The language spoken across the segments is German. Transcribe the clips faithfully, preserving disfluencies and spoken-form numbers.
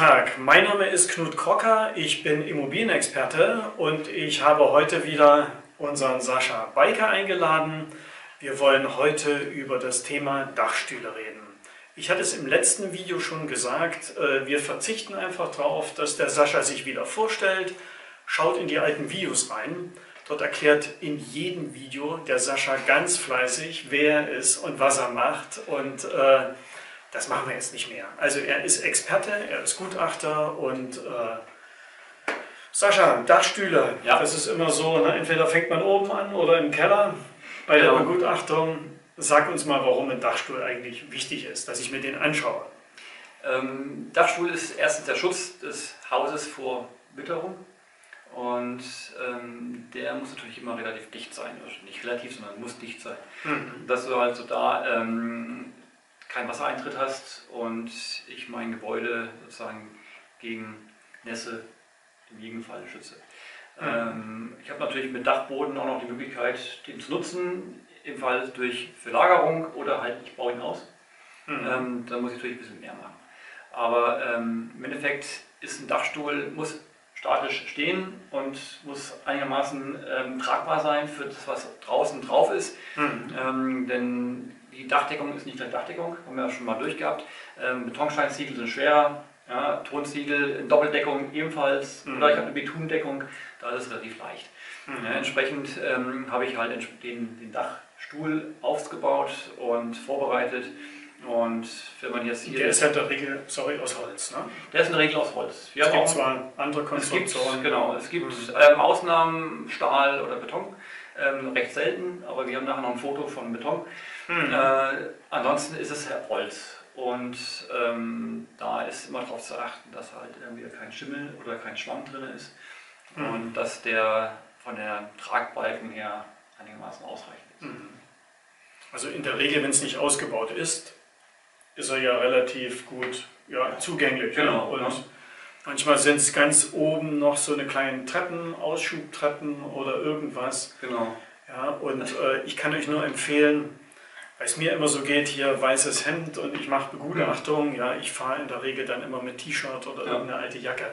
Tag, mein Name ist Knut Krocker, ich bin Immobilienexperte und ich habe heute wieder unseren Sascha Beike eingeladen. Wir wollen heute über das Thema Dachstühle reden. Ich hatte es im letzten Video schon gesagt, wir verzichten einfach darauf, dass der Sascha sich wieder vorstellt. Schaut in die alten Videos rein. Dort erklärt in jedem Video der Sascha ganz fleißig, wer er ist und was er macht. Und äh, das machen wir jetzt nicht mehr. Also er ist Experte, er ist Gutachter und äh, Sascha, Dachstühle, ja. Das ist immer so, ne? Entweder fängt man oben an oder im Keller bei der Begutachtung. Sag uns mal, warum ein Dachstuhl eigentlich wichtig ist, dass ich mir den anschaue. Ähm, Dachstuhl ist erstens der Schutz des Hauses vor Witterung und ähm, der muss natürlich immer relativ dicht sein, also nicht relativ, sondern muss dicht sein, mhm. dass du also da ähm, keinen Wassereintritt hast und ich mein Gebäude sozusagen gegen Nässe im Gegenfall schütze. Mhm. Ähm, ich habe natürlich mit Dachboden auch noch die Möglichkeit, den zu nutzen, im Fall durch Verlagerung oder halt ich baue ihn aus. Mhm. Ähm, dann muss ich natürlich ein bisschen mehr machen. Aber ähm, im Endeffekt ist ein Dachstuhl, muss statisch stehen und muss einigermaßen ähm, tragbar sein für das, was draußen drauf ist. Mhm. Ähm, denn die Dachdeckung ist nicht gleich Dachdeckung, haben wir ja schon mal durchgehabt. Ähm, Betonsteinziegel sind schwerer, ja, Tonziegel in Doppeldeckung ebenfalls, mhm. oder ich habe eine Betondeckung, da ist es relativ leicht. Mhm. Ja, entsprechend ähm, habe ich halt den, den Dachstuhl aufgebaut und vorbereitet. Und wenn man jetzt hier. Der ist halt in der Regel, sorry, aus Holz, ne? Der ist in der Regel aus Holz. Wir es gibt auch, zwar andere Konstruktionen. Es gibt, genau, es gibt mhm. ähm, Ausnahmen, Stahl oder Beton. Ähm, recht selten, aber wir haben nachher noch ein Foto von Beton. Mhm. Äh, ansonsten ist es Holz. Und ähm, da ist immer darauf zu achten, dass halt irgendwie kein Schimmel oder kein Schlamm drin ist. Mhm. Und dass der von der Tragbalken her einigermaßen ausreichend ist. Mhm. Also in der Regel, wenn es nicht ausgebaut ist, ist er ja relativ gut ja, ja. zugänglich. Genau. Ja. Und ja. manchmal sind es ganz oben noch so eine kleinen Treppen, Ausschubtreppen oder irgendwas. Genau. Ja, und äh, ich kann euch nur empfehlen, weil es mir immer so geht, hier weißes Hemd und ich mache Begutachtung. Ja, ich fahre in der Regel dann immer mit T-Shirt oder ja. irgendeine alte Jacke.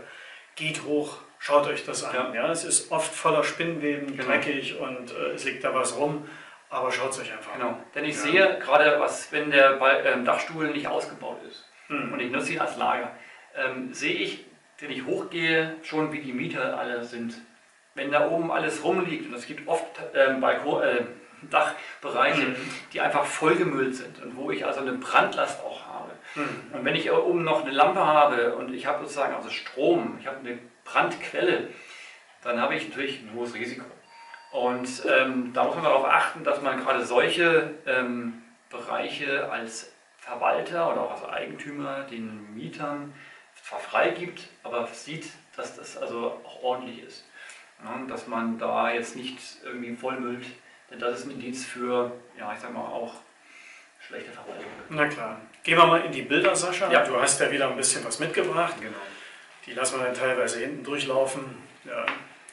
Geht hoch, schaut euch das an. Ja. Ja, es ist oft voller Spinnweben, genau. dreckig und äh, es liegt da was rum. Aber schaut es euch einfach an. Genau, denn ich ja. sehe gerade, was, wenn der ähm, Dachstuhl nicht ausgebaut ist mhm. und ich nutze ihn als Lager, ähm, sehe ich, wenn ich hochgehe, schon wie die Mieter alle sind. Wenn da oben alles rumliegt, und es gibt oft ähm, Balkon, äh, Dachbereiche, mhm. die einfach vollgemüllt sind und wo ich also eine Brandlast auch habe. Mhm. Und wenn ich oben noch eine Lampe habe und ich habe sozusagen also Strom, ich habe eine Brandquelle, dann habe ich natürlich ein hohes Risiko. Und ähm, da muss man darauf achten, dass man gerade solche ähm, Bereiche als Verwalter oder auch als Eigentümer den Mietern zwar freigibt, aber sieht, dass das also auch ordentlich ist. Ja, dass man da jetzt nicht irgendwie vollmüllt, denn das ist ein Indiz für, ja, ich sag mal, auch schlechte Verwaltung. Na klar. Gehen wir mal in die Bilder, Sascha. Ja. Du hast ja wieder ein bisschen was mitgebracht. Genau. Die lassen wir dann teilweise hinten durchlaufen. Ja.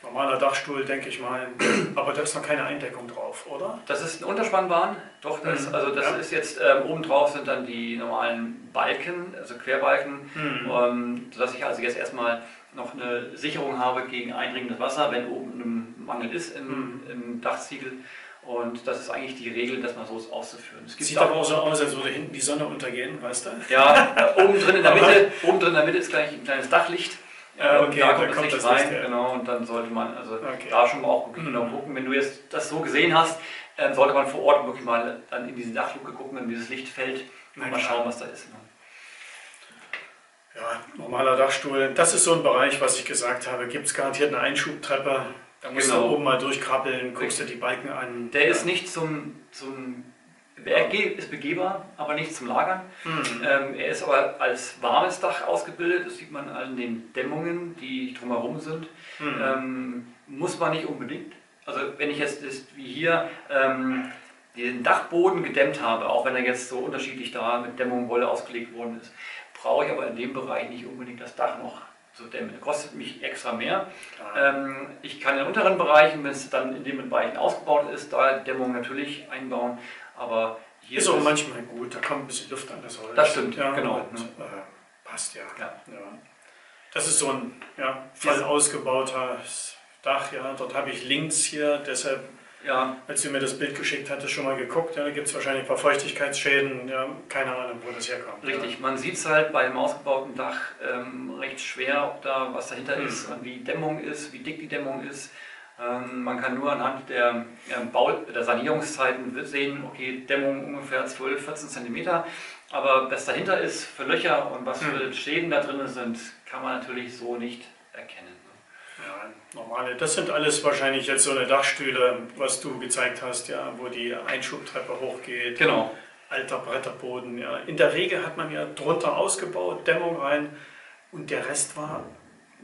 Normaler Dachstuhl, denke ich mal, aber da ist noch keine Eindeckung drauf, oder? Das ist ein Unterspannbahn, doch, das, mhm. also das ja. ist jetzt, ähm, oben drauf sind dann die normalen Balken, also Querbalken, mhm. ähm, sodass ich also jetzt erstmal noch eine Sicherung habe gegen eindringendes Wasser, wenn oben ein Mangel ist im, mhm. im Dachziegel. Und das ist eigentlich die Regel, dass man so ist auszuführen. Es gibt Sieht aber auch so aus, als würde hinten die Sonne untergehen, weißt du? Ja, oben drin in der Mitte, oben drin in der Mitte ist gleich ein kleines Dachlicht. Ähm, okay, da kommt das kommt Licht das rein, Licht, ja. genau, und dann sollte man also okay. da schon mal auch genau mhm. gucken. Wenn du jetzt das so gesehen hast, ähm, sollte man vor Ort wirklich mal dann in diese Dachluke gucken, in dieses Lichtfeld und Nein, mal schauen, klar. was da ist. Ne? Ja, normaler Dachstuhl, das ist so ein Bereich, was ich gesagt habe, gibt es garantiert eine Einschubtreppe, da musst genau. du oben mal durchkrabbeln, guckst dir die Balken an. Der ja. ist nicht zum, zum Er ist begehbar, aber nicht zum Lagern. Mhm. Ähm, er ist aber als warmes Dach ausgebildet, das sieht man an den Dämmungen, die drumherum sind. Mhm. Ähm, muss man nicht unbedingt. Also wenn ich jetzt ist, wie hier ähm, den Dachboden gedämmt habe, auch wenn er jetzt so unterschiedlich da mit Dämmung Wolle ausgelegt worden ist, brauche ich aber in dem Bereich nicht unbedingt das Dach noch zu dämmen. Das kostet mich extra mehr. Ähm, ich kann in unteren Bereichen, wenn es dann in den Bereichen ausgebaut ist, da Dämmung natürlich einbauen. Aber hier ist auch ist manchmal gut, da kommt ein bisschen Luft an das Holz. Das stimmt, ja, genau. Und, ne? äh, passt ja. Ja. ja. Das ist so ein ja, voll ausgebautes Dach. Ja. Dort habe ich links hier, deshalb, ja. als du mir das Bild geschickt hattest, schon mal geguckt. Ja, da gibt es wahrscheinlich ein paar Feuchtigkeitsschäden. Ja, keine Ahnung, wo das herkommt. Richtig, ja. Man sieht es halt bei einem ausgebauten Dach ähm, recht schwer, ob da was dahinter mhm. ist, wie die Dämmung ist, wie dick die Dämmung ist. Man kann nur anhand der, der Sanierungszeiten sehen, okay, Dämmung ungefähr zwölf, vierzehn Zentimeter, aber was dahinter ist für Löcher und was für Schäden da drin sind, kann man natürlich so nicht erkennen. Ja, normale, das sind alles wahrscheinlich jetzt so eine Dachstühle, was du gezeigt hast, ja, wo die Einschubtreppe hochgeht. Genau. Alter Bretterboden, ja. In der Regel hat man ja drunter ausgebaut, Dämmung rein und der Rest war...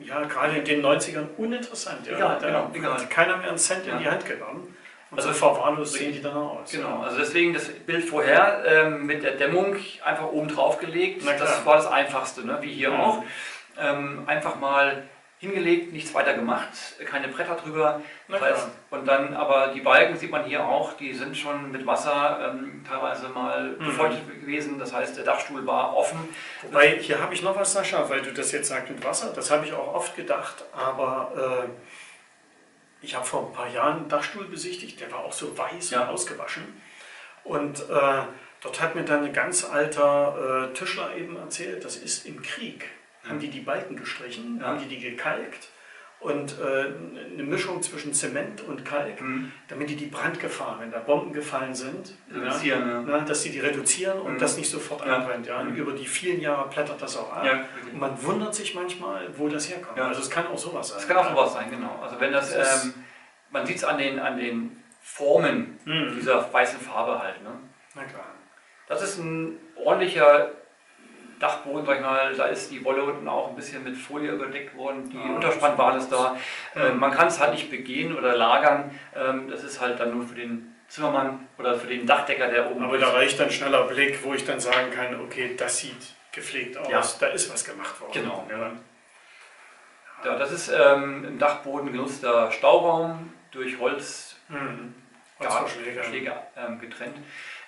Ja, gerade in den neunzigern uninteressant. Ja. Egal, da genau, hat egal. Keiner mehr einen Cent in ja. die Hand genommen. Und also so verwahrlost sehen die dann aus. Genau, ja. Also deswegen das Bild vorher ähm, mit der Dämmung einfach oben drauf gelegt. Das war das Einfachste, ne? Wie hier ja. auch. Ähm, einfach mal hingelegt, nichts weiter gemacht, keine Bretter drüber. Heißt, und dann aber die Balken sieht man hier auch, die sind schon mit Wasser ähm, teilweise mal befeuchtet mhm. gewesen, das heißt der Dachstuhl war offen. Wobei, hier habe ich noch was, Sascha, weil du das jetzt sagst mit Wasser, das habe ich auch oft gedacht, aber äh, ich habe vor ein paar Jahren einen Dachstuhl besichtigt, der war auch so weiß ja. und ausgewaschen und äh, dort hat mir dann ein ganz alter äh, Tischler eben erzählt, das ist im Krieg. Haben die die Balken gestrichen, ja. haben die die gekalkt und äh, eine Mischung zwischen Zement und Kalk, mhm. damit die die Brandgefahr, wenn da Bomben gefallen sind, reduzieren, ja, ja. Na, dass die die reduzieren mhm. und das nicht sofort ja. anbrennt. Ja. Mhm. Über die vielen Jahre plattert das auch ab. Ja, und man wundert sich manchmal, wo das herkommt. Ja. Also es kann auch sowas sein. Es kann auch sowas sein, genau. Also wenn das, das ähm, man sieht es an den, an den Formen mhm. dieser weißen Farbe halt. Ne? Na klar. Das ist ein ordentlicher Dachboden, sag ich mal, da ist die Wolle unten auch ein bisschen mit Folie überdeckt worden, die ja, Unterspannbahn ist da. Äh, man kann es halt nicht begehen oder lagern, ähm, das ist halt dann nur für den Zimmermann oder für den Dachdecker, der oben Aber ist. Da reicht dann schneller Blick, wo ich dann sagen kann, okay, das sieht gepflegt aus, ja. da ist was gemacht worden. Genau. Ja. Ja, das ist ähm, im Dachboden genutzter Stauraum durch Holz, mhm. Holzverschläge Schläge, ähm, getrennt.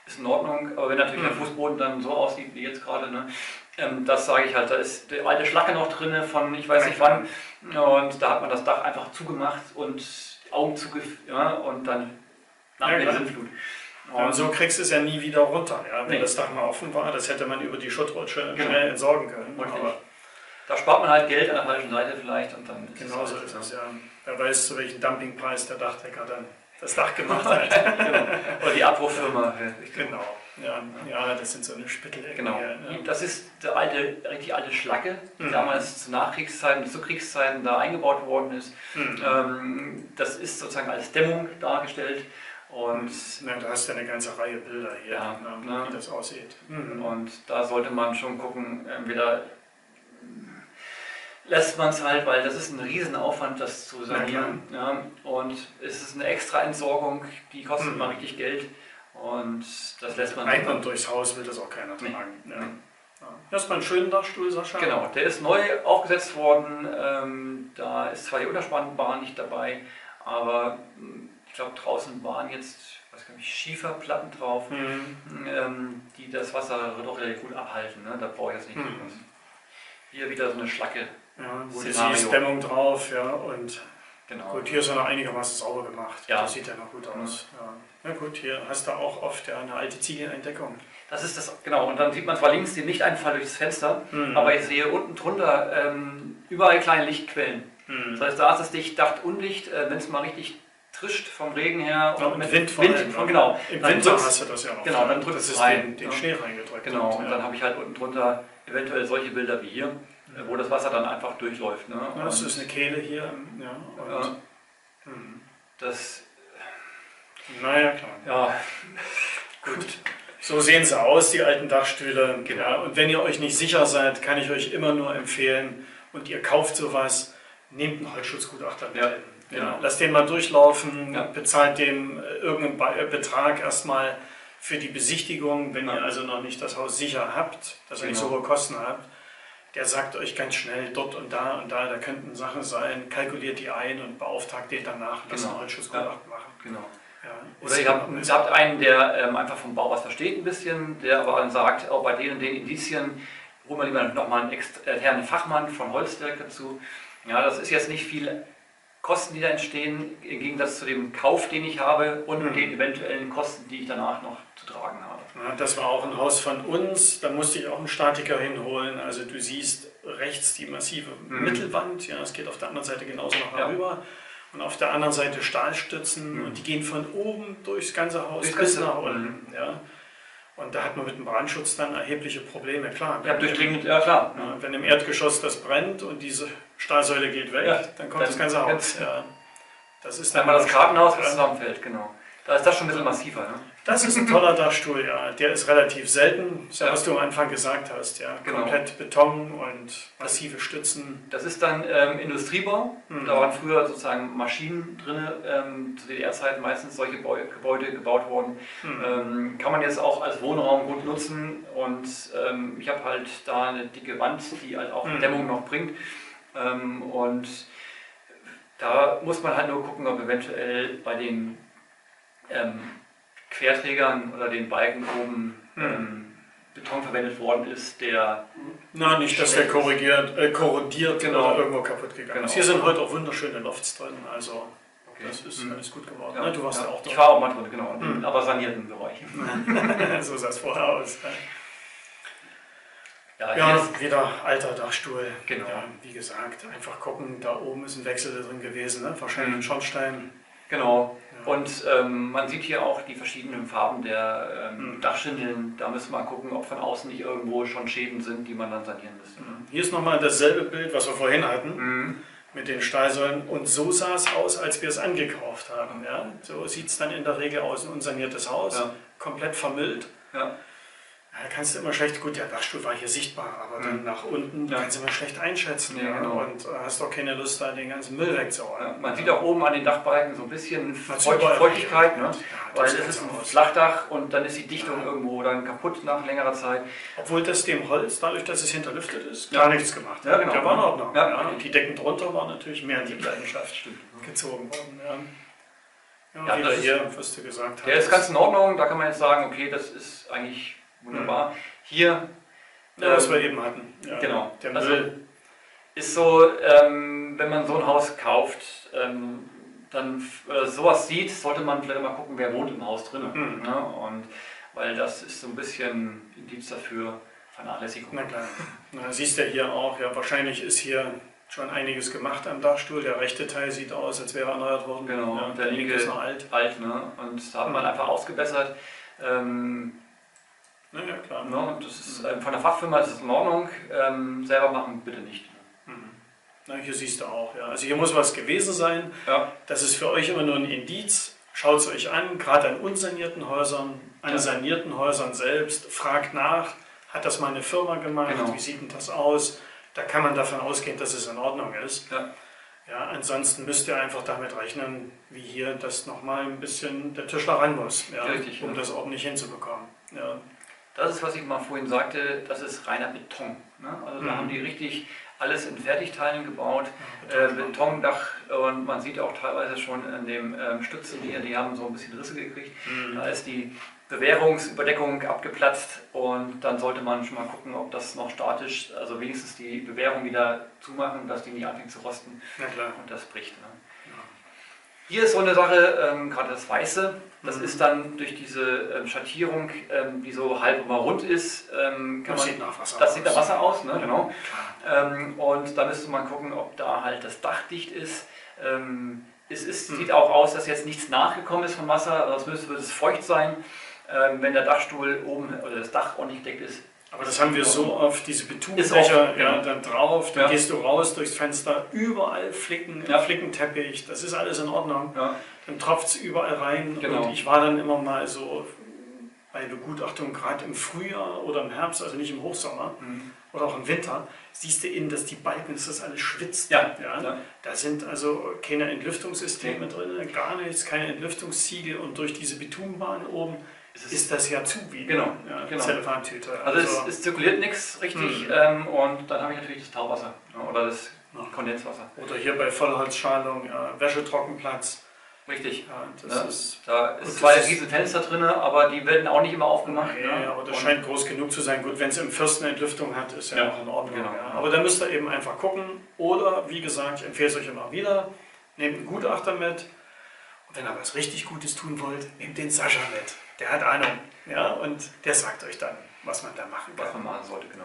Ist in Ordnung, aber wenn natürlich mhm. der Fußboden dann so aussieht wie jetzt gerade, ne, ähm, das sage ich halt, da ist die alte Schlacke noch drin von ich weiß nicht wann und da hat man das Dach einfach zugemacht und Augen zugef ja, und dann nach ja, der Sintflut. Und, und so kriegst du es ja nie wieder runter, ja, wenn nee. das Dach mal offen war, das hätte man über die Schuttrutsche genau. schnell entsorgen können. Aber da spart man halt Geld an der falschen Seite vielleicht und dann ist genau es so halt, ist es, ja. Wer weiß, zu welchem Dumpingpreis der Dachdecker dann das Dach gemacht hat. Genau. Oder die Abwurffirma. Genau. Ja, ja, das sind so eine Spittelecke. Genau. Hier, ne? Das ist die alte, richtig alte Schlacke, die mhm. damals zu Nachkriegszeiten, zu Kriegszeiten da eingebaut worden ist. Mhm. Ähm, das ist sozusagen als Dämmung dargestellt. Und ja, da hast du eine ganze Reihe Bilder hier, ja, ne, ne? wie das aussieht. Mhm. Und da sollte man schon gucken, entweder lässt man es halt, weil das ist ein Riesenaufwand, das zu sanieren. Ja, und es ist eine extra Entsorgung, die kostet hm. mal richtig Geld. Und das lässt man Einwand dann durchs Haus will das auch keiner tragen. Nee. Ja. Ja. Das ist mal ein schöner Dachstuhl, Sascha. Genau, der ist neu aufgesetzt worden. Ähm, da ist zwar die Unterspannbahn nicht dabei, aber ich glaube draußen waren jetzt was kann ich, Schieferplatten drauf, hm. ähm, die das Wasser doch relativ gut abhalten. Ne? Da brauche ich das nicht. Hm. Hier wieder so eine Schlacke. Ja, gut, hier ist Dämmung drauf, ja, und genau. gut, hier ist er noch einigermaßen sauber gemacht. Ja. Das sieht ja noch gut aus. Mhm. Ja. Na gut, hier hast du auch oft ja, eine alte Ziegeleindeckung. Das ist das, genau, und dann sieht man zwar links den Lichteinfall durch das Fenster, mhm. aber ich sehe unten drunter ähm, überall kleine Lichtquellen. Mhm. Das heißt, da ist das Dicht, Dacht, Unlicht, äh, wenn es mal richtig trischt vom Regen her. Ja, und mit Wind, Wind allem, von, genau. Im Winter hast du das ja noch. Genau, dann drückt es rein. Den, den ja. Schnee reingedrückt. Genau, und, und ja. dann habe ich halt unten drunter eventuell solche Bilder wie hier, wo das Wasser dann einfach durchläuft. Ne? Ja, das und ist eine Kehle hier. Ja, und ja. Hm. Das. Naja, klar. Ja. Gut. So sehen sie aus, die alten Dachstühle. Genau. Ja, und wenn ihr euch nicht sicher seid, kann ich euch immer nur empfehlen, und ihr kauft sowas, nehmt einen Holzschutzgutachter mit. Ja, genau. ja. Lasst den mal durchlaufen, ja. bezahlt dem irgendeinen Betrag erstmal für die Besichtigung, wenn ja. ihr also noch nicht das Haus sicher habt, dass ihr genau. nicht so hohe Kosten habt. Der sagt euch ganz schnell, dort und da und da, da könnten Sachen sein, kalkuliert die ein und beauftragt den danach, dass genau. ein Holzschutzgutachten ja. machen. Genau. Ja, oder ihr habt, ihr habt einen, der ähm, einfach vom Bau was versteht ein bisschen, der aber dann sagt, auch bei den und den Indizien holen wir lieber nochmal einen externen Fachmann von Holzwerk dazu. Ja, das ist jetzt nicht viel Kosten, die da entstehen, im Gegensatz zu dem Kauf, den ich habe und mhm. den eventuellen Kosten, die ich danach noch zu tragen habe. Ja, das war auch ein Haus von uns, da musste ich auch einen Statiker hinholen. Also du siehst rechts die massive mhm. Mittelwand, ja, es geht auf der anderen Seite genauso noch ja. rüber. Und auf der anderen Seite Stahlstützen mhm. und die gehen von oben durchs ganze Haus durchs bis nach unten. Mhm. Ja. Und da hat man mit dem Brandschutz dann erhebliche Probleme, klar. Ja, durchdringend, ja klar. Ja, wenn im Erdgeschoss das brennt und diese Stahlsäule geht weg, ja, dann kommt dann das ganze Haus. Ja. Das ist dann mal das Kartenhaus, das zusammenfällt, genau. Da ist das schon ein bisschen massiver, ne? Das ist ein toller Dachstuhl, ja. Der ist relativ selten, so ja. was du am Anfang gesagt hast, ja. Genau. Komplett Beton und massive Stützen. Das ist dann ähm, Industriebau. Mhm. Da waren früher sozusagen Maschinen drin, ähm, zu D D R-Zeiten meistens solche Bau Gebäude gebaut worden. Mhm. Ähm, kann man jetzt auch als Wohnraum gut nutzen und ähm, ich habe halt da eine dicke Wand, die halt auch mhm. Dämmung noch bringt. Ähm, und da muss man halt nur gucken, ob eventuell bei den Ähm, Querträgern oder den Balken oben hm. ähm, Beton verwendet worden ist, der... Na, nicht, dass der korrigiert, äh, korrodiert genau. oder irgendwo kaputt gegangen genau. ist. Hier sind heute auch wunderschöne Lofts drin, also okay. das ist hm. alles gut geworden. Ja. Ne? Du warst ja. ja auch drin. Ich war auch mal drin, genau, hm. aber sanierten Bereich. So sah es vorher aus. Ja, ja ist wieder alter Dachstuhl. Genau. Ja, wie gesagt, einfach gucken, da oben ist ein Wechsel drin gewesen, ne? Wahrscheinlich hm. ein Schornstein. Genau. Und ähm, man sieht hier auch die verschiedenen Farben der ähm, mhm. Dachschindeln. Da müssen wir mal gucken, ob von außen nicht irgendwo schon Schäden sind, die man dann sanieren müsste. Mhm. Hier ist nochmal dasselbe Bild, was wir vorhin hatten, mhm. mit den Stahlsäulen. Und so sah es aus, als wir es angekauft haben. Ja? So sieht es dann in der Regel aus, ein unsaniertes Haus, ja. komplett vermüllt. Ja. Da kannst du immer schlecht, gut, der Dachstuhl war hier sichtbar, aber mhm. dann nach unten ja. kannst du immer schlecht einschätzen ja, genau. und hast doch keine Lust, da den ganzen Müll wegzuhauen. Ja, man sieht auch oben an den Dachbalken so ein bisschen Feuchtigkeit, ne? Ja, weil es ist ein aus. Flachdach und dann ist die Dichtung ja. irgendwo dann kaputt nach längerer Zeit. Obwohl das dem Holz, dadurch, dass es hinterlüftet ist, gar ja. nichts gemacht hat. Ja, genau. Der war in Ordnung. Ja. Ja. Die Decken drunter waren natürlich mehr in die Leidenschaft ja. gezogen worden. Ja. Ja, ja, das ist, hier, was du gesagt hast. Der ist ganz in Ordnung, da kann man jetzt sagen, okay, das ist eigentlich... Wunderbar. Hier. Ja, ähm, was wir eben hatten. Ja, genau. Der also Müll. Ist so, ähm, wenn man so ein Haus kauft, ähm, dann äh, sowas sieht, sollte man vielleicht mal gucken, wer wohnt im Haus drin. Mhm. Ne? Und, weil das ist so ein bisschen Indiz dafür, Vernachlässigung. Na klar. Na, siehst du ja hier auch, ja, wahrscheinlich ist hier schon einiges gemacht am Dachstuhl. Der rechte Teil sieht aus, als wäre er erneuert worden. Genau, ja, der linke ist noch alt. alt ne? Und da hat mhm. man einfach ausgebessert. Ähm, Ja, klar. Ja, und das ist, äh, von der Fachfirma ist es in Ordnung, ähm, selber machen bitte nicht. Mhm. Na, hier siehst du auch, ja. Also hier muss was gewesen sein. Ja. Das ist für euch immer nur ein Indiz. Schaut es euch an, gerade an unsanierten Häusern, an ja. sanierten Häusern selbst. Fragt nach, hat das mal eine Firma gemacht, genau. wie sieht denn das aus? Da kann man davon ausgehen, dass es in Ordnung ist. Ja. Ja, ansonsten müsst ihr einfach damit rechnen, wie hier, dass nochmal ein bisschen der Tischler ran muss, ja, richtig, um ja. das ordentlich hinzubekommen. Ja. Das ist, was ich mal vorhin sagte, das ist reiner Beton. Ne? Also mhm. da haben die richtig alles in Fertigteilen gebaut, ja, Beton, äh, Betondach, und man sieht auch teilweise schon an den ähm, Stützen hier, die haben so ein bisschen Risse gekriegt. Mhm. Da ist die Bewährungsüberdeckung abgeplatzt und dann sollte man schon mal gucken, ob das noch statisch, also wenigstens die Bewährung wieder zumachen, dass die nicht anfängt zu rosten ja, klar. und das bricht. Ne? Ja. Hier ist so eine Sache, ähm, gerade das Weiße. Das mhm. ist dann durch diese ähm, Schattierung, ähm, die so halb immer rund ist, ähm, kann das, man, sieht nach Wasser das aus. sieht nach Wasser aus, ne? Genau. Ähm, und da müsste man gucken, ob da halt das Dach dicht ist. Ähm, es ist, mhm. sieht auch aus, dass jetzt nichts nachgekommen ist vom Wasser, sonst müsste wird es feucht sein, ähm, wenn der Dachstuhl oben oder das Dach ordentlich gedeckt ist. Aber das haben wir so oft, diese Betondächer, ja, dann drauf, dann ja. gehst du raus durchs Fenster, überall Flicken, ja. Flickenteppich, das ist alles in Ordnung, ja. dann tropft es überall rein genau. und ich war dann immer mal so bei Begutachtung, gerade im Frühjahr oder im Herbst, also nicht im Hochsommer mhm. oder auch im Winter, siehst du in, dass die Balken, dass das alles schwitzt, ja. Ja. Ja. Da sind also keine Entlüftungssysteme ja. drin, gar nichts, keine Entlüftungsziegel und durch diese Betonbahn oben, Ist, ist das ja zu wie genau, ja, genau. Zellefantüte. Also, also es, es zirkuliert nichts richtig mhm. ähm, und dann habe ich natürlich das Tauwasser oder das Kondenswasser. Oder hier bei Vollholzschalung äh, Wäschetrockenplatz. Richtig. Ja, das ne? ist da ist zwar ein Riesenfenster drin, aber die werden auch nicht immer aufgemacht. Ja, ne? ja aber das und scheint groß genug zu sein. Gut, wenn es im Fürsten Entlüftung hat, ist ja, ja auch in Ordnung. Genau. Ja. Aber da müsst ihr eben einfach gucken. Oder, wie gesagt, ich empfehle es euch immer wieder, nehmt einen Gutachter mit. Und wenn ihr was richtig Gutes tun wollt, nehmt den Sascha mit. Der hat Ahnung. Ja, und der sagt euch dann, was man da machen kann. Was man machen sollte, genau.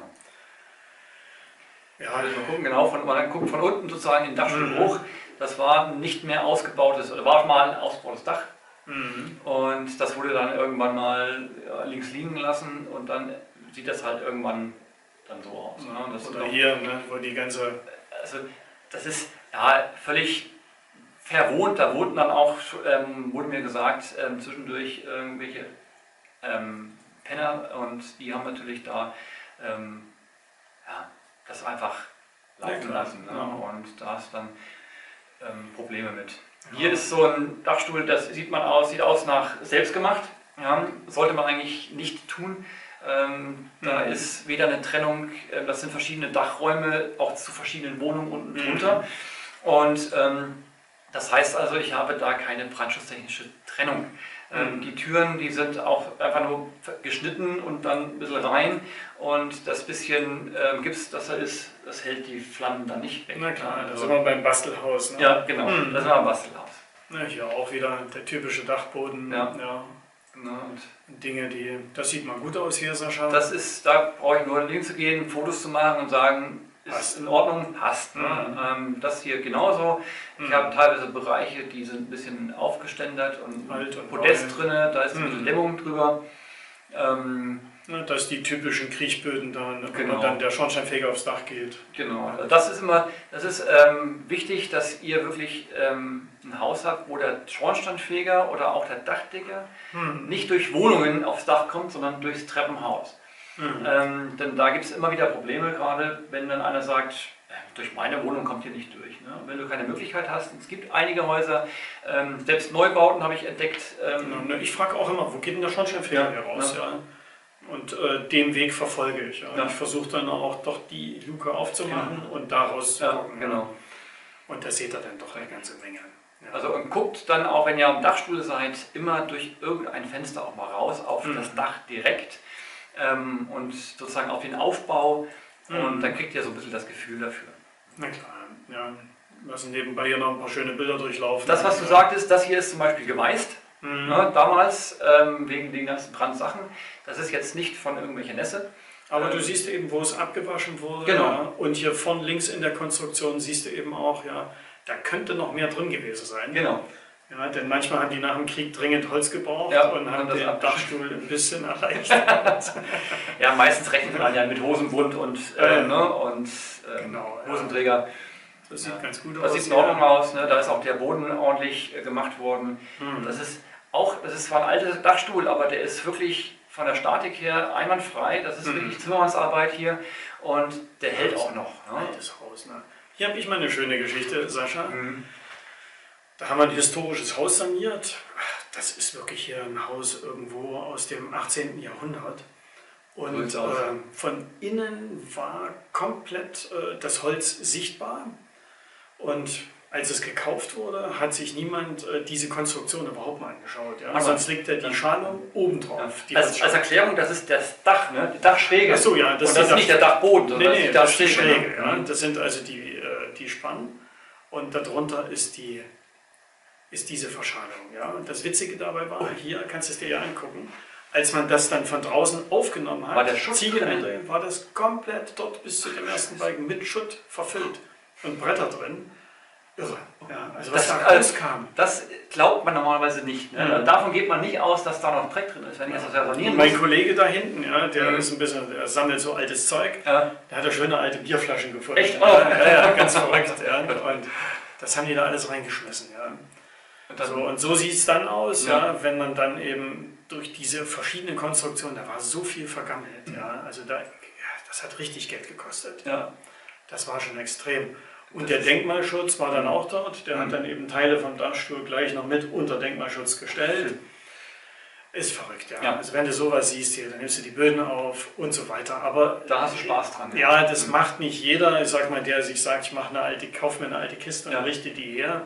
Ja, also mal gucken, genau, von, man guckt von unten sozusagen in den Dachstuhl mhm. hoch. Das war nicht mehr ausgebautes, oder war mal ein ausgebautes Dach. Mhm. Und das wurde dann irgendwann mal links liegen gelassen und dann sieht das halt irgendwann dann so aus. Ne? Das oder hier, auch, ne, wo die ganze... Also das ist ja völlig verwohnt. Da wurden dann auch, ähm, wurde mir gesagt, ähm, zwischendurch irgendwelche ähm, Penner und die haben natürlich da... Ähm, ja, das einfach laufen lassen, ne? mhm. und da hast du dann ähm, Probleme mit. Ja. Hier ist so ein Dachstuhl, das sieht man aus, sieht aus nach selbstgemacht, ja? Sollte man eigentlich nicht tun. Ähm, mhm. Da ist weder eine Trennung, äh, das sind verschiedene Dachräume, auch zu verschiedenen Wohnungen unten drunter. Mhm. Und ähm, das heißt also, ich habe da keine brandschutztechnische Trennung. Ähm, mhm. Die Türen, die sind auch einfach nur geschnitten und dann ein bisschen rein und das bisschen ähm, Gips, das da ist, das hält die Flammen dann nicht weg. Na klar, also, da sind wir beim Bastelhaus. Ne? Ja, genau, mhm. da sind wir beim Bastelhaus. Na, hier auch wieder der typische Dachboden. Ja. Ja. Na, und Dinge, die, das sieht mal gut aus hier, Sascha. Das ist, da brauche ich nur hinzugehen, Fotos zu machen und sagen, ist in Ordnung, passt. Ne? Mhm. Ähm, das hier genauso. Ich mhm. habe teilweise Bereiche, die sind ein bisschen aufgeständert und, und Podest drin, da ist mhm. ein bisschen Dämmung drüber. Ähm, ja, das sind die typischen Kriechböden da, ne? Genau. Wenn dann der Schornsteinfeger aufs Dach geht. Genau, das ist immer, das ist ähm, wichtig, dass ihr wirklich ähm, ein Haus habt, wo der Schornsteinfeger oder auch der Dachdecker mhm. nicht durch Wohnungen aufs Dach kommt, sondern durchs Treppenhaus. Mhm. Ähm, denn da gibt es immer wieder Probleme, gerade wenn dann einer sagt, durch meine Wohnung kommt hier nicht durch. Ne? Wenn du keine Möglichkeit hast, es gibt einige Häuser, ähm, selbst Neubauten habe ich entdeckt. Ähm, ich frage auch immer, wo geht denn der Schornsteinfeger hier raus? Ja. Ja? Und äh, den Weg verfolge ich. Ja? Ja. Ich versuche dann auch doch die Luke aufzumachen genau. und daraus zu gucken. Ja, genau. Und da seht ihr dann doch eine ganze Menge. Ja. Also und guckt dann auch, wenn ihr am Dachstuhl seid, immer durch irgendein Fenster auch mal raus, auf mhm. das Dach direkt. Ähm, und sozusagen auf den Aufbau mhm. und dann kriegt ihr so ein bisschen das Gefühl dafür. Na klar, ja. Lassen nebenbei hier noch ein paar schöne Bilder durchlaufen. Das, was du ja. sagtest, das hier ist zum Beispiel geweißt, mhm. ne, damals, ähm, wegen den ganzen Brandsachen. Das ist jetzt nicht von irgendwelchen Nässe. Aber ähm, du siehst eben, wo es abgewaschen wurde. Genau. Ja, und hier von links in der Konstruktion siehst du eben auch, ja, da könnte noch mehr drin gewesen sein. Genau. Ja, denn manchmal haben die nach dem Krieg dringend Holz gebraucht ja, und haben den Dachstuhl ein bisschen erleichtert. Ja, meistens rechnet man ja mit Hosenbund und, äh, ähm, ne, und äh, genau, Hosenträger. Das sieht ja. ganz gut das aus. Das sieht in Ordnung ja. aus, ne? Da ist auch der Boden ordentlich äh, gemacht worden. Hm. Das ist auch, das ist zwar ein alter Dachstuhl, aber der ist wirklich von der Statik her einwandfrei. Das ist hm. wirklich Zimmermannsarbeit hier und der hält auch noch. Ne? Altes Haus, ne? Hier habe ich mal eine schöne Geschichte, Sascha. Hm. Da haben wir ein historisches Haus saniert. Das ist wirklich hier ein Haus irgendwo aus dem achtzehnten Jahrhundert. Und äh, von innen war komplett äh, das Holz sichtbar. Und als es gekauft wurde, hat sich niemand äh, diese Konstruktion überhaupt mal angeschaut. Ja? Sonst liegt ja die Schalung oben drauf. Ja. Als, als Erklärung, das ist das Dach, ne? Die Dachschräge. Ach so, ja, das, und das ist nicht der Dachboden, sondern nee, nee, das ist die Dachschräge. Schräge, ja? mhm. Das sind also die, äh, die Spannen und darunter ist die ist diese Verschalung. Ja? Und das Witzige dabei war, hier kannst du es dir ja angucken, als man das dann von draußen aufgenommen hat, war, der Ziegel, war das komplett dort bis zu dem ersten Balken mit Schutt verfüllt und Bretter drin. Irre. Ja, also was das, da rauskam. Das glaubt man normalerweise nicht. Ne? Mhm. Davon geht man nicht aus, dass da noch Dreck drin ist. Wenn ich das ja sanieren muss. Mein Kollege da hinten, ja, der mhm. ist ein bisschen, der sammelt so altes Zeug, ja. der hat ja schöne alte Bierflaschen gefunden. Echt? Oh. Ja, ja, ganz verrückt. Ja. Und das haben die da alles reingeschmissen. Ja. Und, so, und so sieht es dann aus, ja. Ja, wenn man dann eben durch diese verschiedenen Konstruktionen, da war so viel vergammelt, ja, also da, ja, das hat richtig Geld gekostet. Ja. Das war schon extrem. Und das der Denkmalschutz war dann auch dort, der mhm. hat dann eben Teile vom Dachstuhl gleich noch mit unter Denkmalschutz gestellt. Ist verrückt, ja. ja. Also wenn du sowas siehst hier, dann nimmst du die Böden auf und so weiter. Aber da hast du Spaß dran. Ja, ja das mhm. macht nicht jeder, ich sag mal, der sich sagt, ich mache eine alte, kaufe mir eine alte Kiste und ja. richte die her.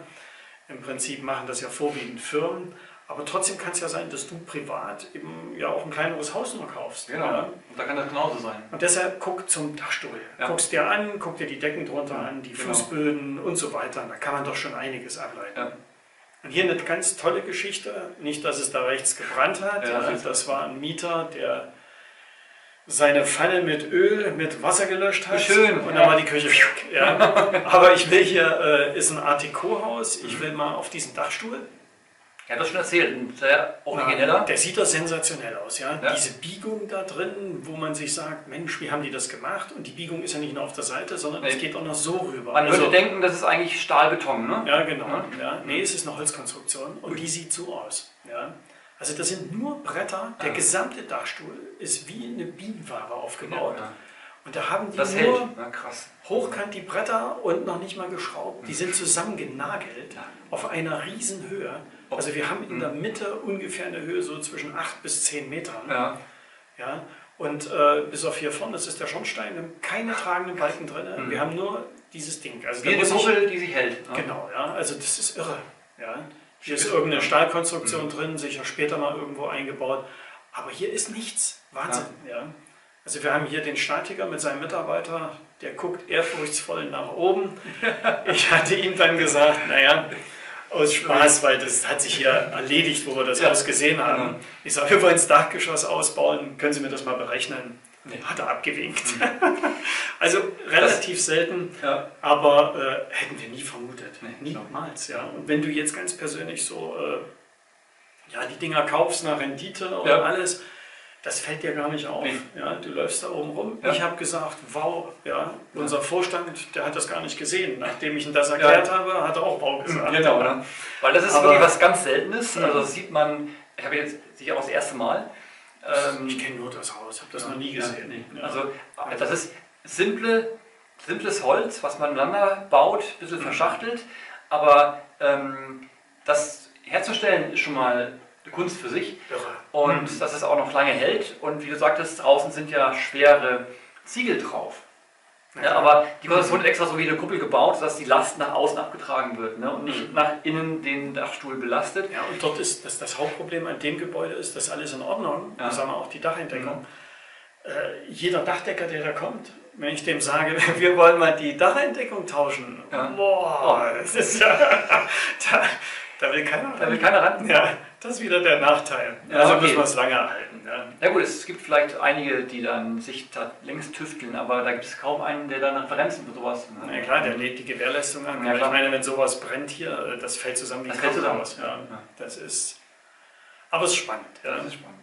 Im Prinzip machen das ja vorwiegend Firmen. Aber trotzdem kann es ja sein, dass du privat eben ja auch ein kleineres Haus nur kaufst. Genau, ja. Und da kann das genauso sein. Und deshalb guck zum Dachstuhl. Ja. Guckst dir an, guck dir die Decken drunter ja, an, die genau. Fußböden und so weiter. Da kann man doch schon einiges ableiten. Ja. Und hier eine ganz tolle Geschichte. Nicht, dass es da rechts gebrannt hat. Ja, das, das war ein Mieter, der seine Pfanne mit Öl, mit Wasser gelöscht hat. Schön. Und dann ja. war die Küche. Ja. Aber ich will hier, äh, ist ein Art Deco-Haus. Ich will mal auf diesen Dachstuhl. Er hat das schon erzählt, ein sehr origineller. Ja, der sieht doch sensationell aus, ja? ja. Diese Biegung da drin, wo man sich sagt, Mensch, wie haben die das gemacht? Und die Biegung ist ja nicht nur auf der Seite, sondern es nee. geht auch noch so rüber. Man also, würde denken, das ist eigentlich Stahlbeton, ne? Ja, genau. Ja. Ja. Nee, es ist eine Holzkonstruktion und die sieht so aus. Ja? Also das sind nur Bretter, der ja. gesamte Dachstuhl ist wie eine Bienenwabe aufgebaut. Ja, ja. Und da haben die das nur hält. Na, krass. hochkant die Bretter und noch nicht mal geschraubt. Die sind zusammengenagelt ja. auf einer riesen Höhe. Also wir haben in der Mitte ungefähr eine Höhe so zwischen acht bis zehn Metern. Ja. Ja, und äh, bis auf hier vorne, das ist der Schornstein, wir haben keine tragenden Balken drin. Mhm. Wir haben nur dieses Ding. Also jede Kuppel, die sich hält. Ja. Genau, ja, also das ist irre. Ja. Hier ist irgendeine Stahlkonstruktion mhm. drin, sicher später mal irgendwo eingebaut. Aber hier ist nichts. Wahnsinn. Ja. Ja. Also wir haben hier den Statiker mit seinem Mitarbeiter, der guckt ehrfurchtsvoll nach oben. Ich hatte ihm dann gesagt, naja, aus Spaß, weil das hat sich hier erledigt, wo wir das ja. Haus gesehen haben. Genau. Ich sage, wir wollen das Dachgeschoss ausbauen, können Sie mir das mal berechnen? Nee. Hat er abgewinkt. Mhm. Also relativ das, selten, ja. aber äh, hätten wir nie vermutet. Nee, niemals. Ja. Und wenn du jetzt ganz persönlich so äh, ja, die Dinger kaufst nach Rendite und ja. alles, das fällt dir gar nicht auf. Nee. Ja, du läufst da oben rum. Ja. Ich habe gesagt, wow, ja, unser ja. Vorstand, der hat das gar nicht gesehen. Nachdem ich ihm das erklärt ja. habe, hat er auch wow gesagt. Genau, oder? Weil das ist aber wirklich was ganz Seltenes. Ja. Also das sieht man, ich habe jetzt sicher auch das erste Mal. Ähm, ich kenne nur das Haus, habe das ja. noch nie gesehen. Ja. Ja. Also das ist simple, simples Holz, was man miteinander baut, ein bisschen mhm. verschachtelt. Aber ähm, das herzustellen ist schon mal eine Kunst für sich und mhm. dass es auch noch lange hält, und wie du sagtest, draußen sind ja schwere Ziegel drauf, ja, aber die wurden extra so wie eine Kuppel gebaut, sodass die Last nach außen abgetragen wird, ne, und nicht mhm. nach innen den Dachstuhl belastet. Ja, und dort ist das, das Hauptproblem an dem Gebäude ist, dass alles in Ordnung, ja. sagen wir auch die Dachentdeckung, mhm. äh, jeder Dachdecker, der da kommt, wenn ich dem sage, wir wollen mal die Dachentdeckung tauschen, ja. boah, oh. das ist ja, da, da will keiner da will keiner ran. Ja. Das ist wieder der Nachteil. Ja, also okay. müssen wir es lange halten. Ja. Na gut, es gibt vielleicht einige, die dann sich da längst tüfteln, aber da gibt es kaum einen, der dann Referenzen für sowas. Na ja, klar, der lädt die Gewährleistung an. Ja, ich meine, wenn sowas brennt hier, das fällt zusammen wie ein Kartenhaus. Ja. Ja. Das ist. Aber es ist spannend. Ja. Das ist spannend.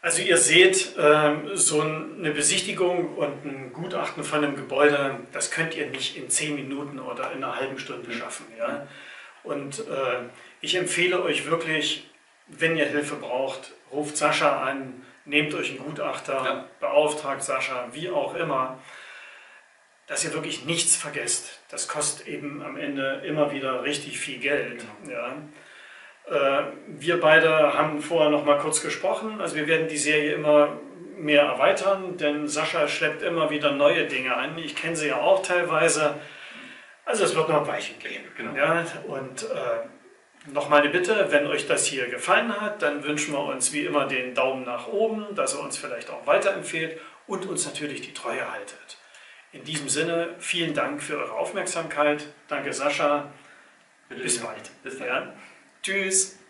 Also ihr seht, so eine Besichtigung und ein Gutachten von einem Gebäude, das könnt ihr nicht in zehn Minuten oder in einer halben Stunde schaffen. Ja. Und ich empfehle euch wirklich, wenn ihr Hilfe braucht, ruft Sascha an, nehmt euch einen Gutachter, ja. beauftragt Sascha, wie auch immer, dass ihr wirklich nichts vergesst. Das kostet eben am Ende immer wieder richtig viel Geld. Genau. Ja. Äh, wir beide haben vorher noch mal kurz gesprochen, also wir werden die Serie immer mehr erweitern, denn Sascha schleppt immer wieder neue Dinge an. Ich kenne sie ja auch teilweise. Also es wird noch ein Weichen geben. Genau. Ja, und, äh, nochmal eine Bitte, wenn euch das hier gefallen hat, dann wünschen wir uns wie immer den Daumen nach oben, dass ihr uns vielleicht auch weiterempfehlt und uns natürlich die Treue haltet. In diesem Sinne, vielen Dank für eure Aufmerksamkeit. Danke Sascha. Bitte. Bis bald. Bis dann. Ja. Tschüss.